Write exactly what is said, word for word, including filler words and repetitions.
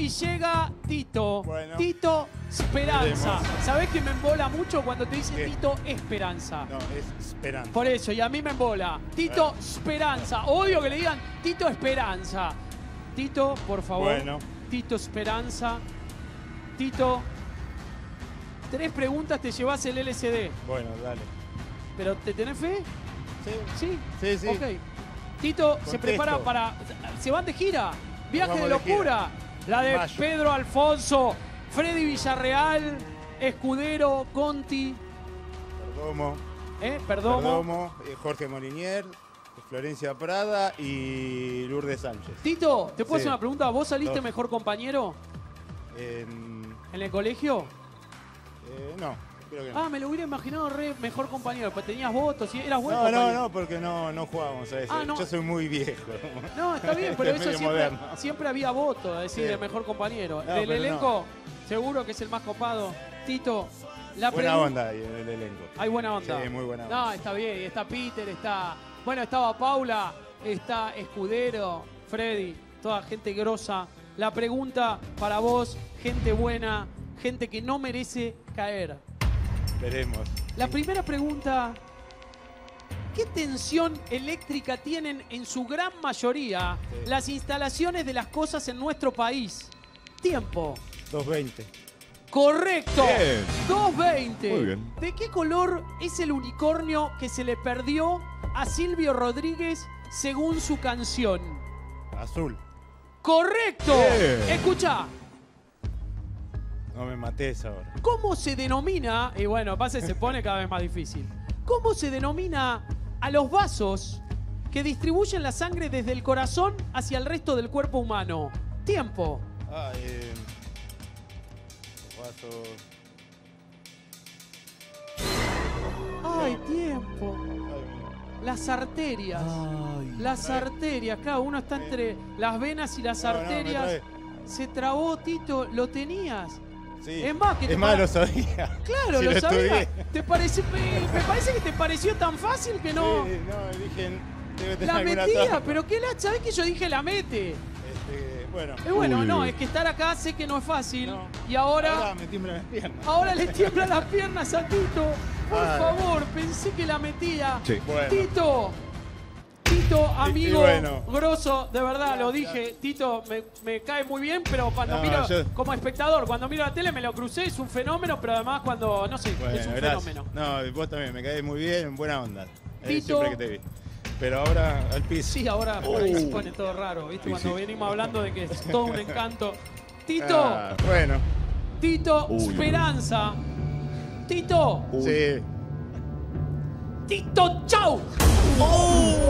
y llega Tito. Bueno. Tito Speranza. ¿Sabés que me embola mucho cuando te dicen ¿Qué? Tito Speranza? No, es Speranza. Por eso, y a mí me embola. Tito bueno. Speranza. Odio que le digan Tito Speranza. Tito, por favor. Bueno. Tito Speranza. Tito, tres preguntas te llevas el L C D. Bueno, dale. ¿Pero te tenés fe? Sí. ¿Sí? Sí, sí. Ok. Tito Contesto. Se prepara para... Se van de gira. Viaje de locura, la de Pedro Alfonso, Freddy Villarreal, Escudero, Conti. Perdomo. ¿Eh? Perdomo. Perdomo, Jorge Molinier, Florencia Prada y Lourdes Sánchez. Tito, ¿te puedo sí. hacer una pregunta? ¿Vos saliste Dos. mejor compañero? En... ¿En el colegio? Eh, no, creo que no. Ah, me lo hubiera imaginado re mejor compañero, pues tenías votos y eras bueno. No, compañero. no, no, porque no, no jugábamos a eso. Ah, no. Yo soy muy viejo. No, está bien, pero eso siempre, siempre había votos, a decir, sí. de mejor compañero. No, del elenco, no. seguro que es el más copado. Tito, la Buena onda ahí en el elenco. Hay buena onda. Sí, muy buena onda. No, está bien, está Peter, está... Bueno, estaba Paula, está Escudero, Freddy, toda gente grosa. La pregunta para vos, gente buena, gente que no merece caer. Veremos. La primera pregunta, ¿qué tensión eléctrica tienen en su gran mayoría sí. las instalaciones de las cosas en nuestro país? Tiempo. dos veinte. Correcto. Bien. dos veinte. Muy bien. ¿De qué color es el unicornio que se le perdió a Silvio Rodríguez según su canción? Azul. Correcto. Bien. Escuchá. No me mates ahora. ¿Cómo se denomina, y bueno, pase, se pone cada vez más difícil, cómo se denomina a los vasos que distribuyen la sangre desde el corazón hacia el resto del cuerpo humano? Tiempo. Ah, eh, los vasos... Ay, tiempo. Las arterias. Ay, las trae. arterias, claro, uno está entre las venas y las no, arterias. No, se trabó, Tito, lo tenías. Sí. Es más, que te es más lo sabía. Claro, si lo, lo sabía. ¿Te parece, me, me parece que te pareció tan fácil que no. Sí, no, dije. Debe tener la metía, toma. pero qué la. ¿Sabés que yo dije la mete? Este, bueno. Eh, bueno, Uy. no, es que estar acá sé que no es fácil. No. Y ahora. Ahora me tiemblan las piernas. Ahora le tiemblan las piernas a Tito. Por ah, favor, pensé que la metía. Sí. Bueno. Tito. Tito, amigo, bueno. grosso, de verdad, lo dije. Tito me, me cae muy bien, pero cuando no, miro, yo... como espectador, cuando miro la tele me lo crucé, es un fenómeno, pero además cuando, no sé, bueno, es un gracias. fenómeno. No, vos también, me caes muy bien, buena onda. Tito... Eh, siempre que te vi. Pero ahora al piso. Sí, ahora uh. se pone todo raro, ¿viste? Sí, cuando sí. venimos hablando de que es todo un encanto. Tito, ah, bueno. Tito Uy. Speranza. Tito. Uy. Sí. Tito, chau. Oh.